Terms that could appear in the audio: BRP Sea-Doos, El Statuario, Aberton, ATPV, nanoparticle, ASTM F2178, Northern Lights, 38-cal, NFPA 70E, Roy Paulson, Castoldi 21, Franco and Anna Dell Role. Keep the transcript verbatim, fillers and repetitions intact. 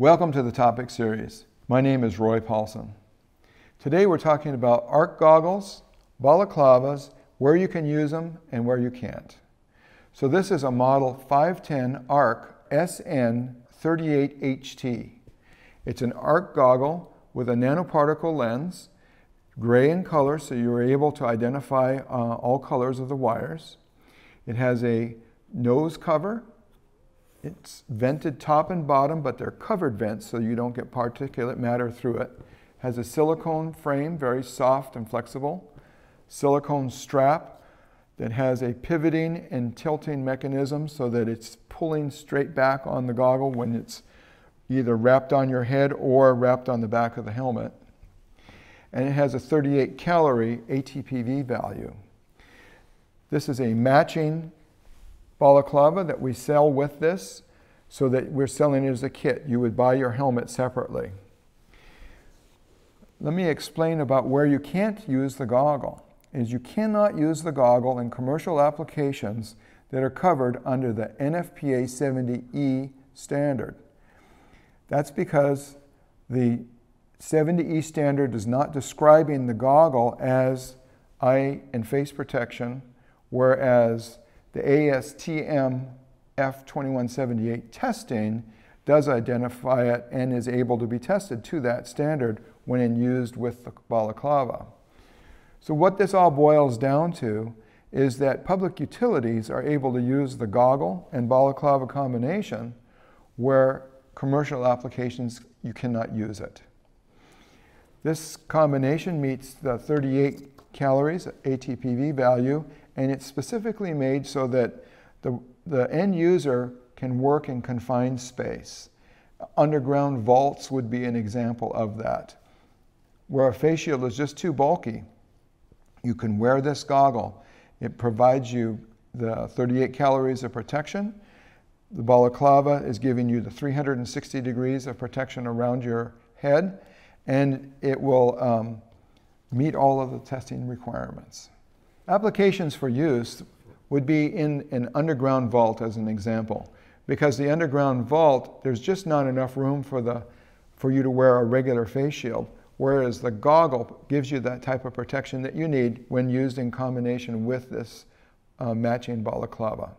Welcome to the topic series. My name is Roy Paulson. Today we're talking about A R C goggles, balaclavas, where you can use them and where you can't. So this is a model five ten A R C S N thirty-eight H T. It's an A R C goggle with a nanoparticle lens, gray in color, so you're able to identify uh, all colors of the wires. It has a nose cover. It's vented top and bottom, but they're covered vents so you don't get particulate matter through it. Has a silicone frame, very soft and flexible. Silicone strap that has a pivoting and tilting mechanism so that it's pulling straight back on the goggle when it's either wrapped on your head or wrapped on the back of the helmet. And it has a thirty-eight calorie A T P V value. This is a matching balaclava that we sell with this, so that we're selling it as a kit. You would buy your helmet separately. Let me explain about where you can't use the goggle. Is you cannot use the goggle in commercial applications that are covered under the N F P A seventy E standard. That's because the seventy E standard is not describing the goggle as eye and face protection, whereas the A S T M F twenty-one seventy-eight testing does identify it and is able to be tested to that standard when used with the balaclava. So what this all boils down to is that public utilities are able to use the goggle and balaclava combination, where commercial applications you cannot use it. This combination meets the thirty-eight calories A T P V value, and it's specifically made so that the, the end user can work in confined space. Underground vaults would be an example of that. Where a face shield is just too bulky, you can wear this goggle. It provides you the thirty-eight calories of protection. The balaclava is giving you the three hundred sixty degrees of protection around your head, and it will um, meet all of the testing requirements. Applications for use would be in an underground vault as an example, because the underground vault, there's just not enough room for, the, for you to wear a regular face shield, whereas the goggle gives you that type of protection that you need when used in combination with this uh, matching balaclava.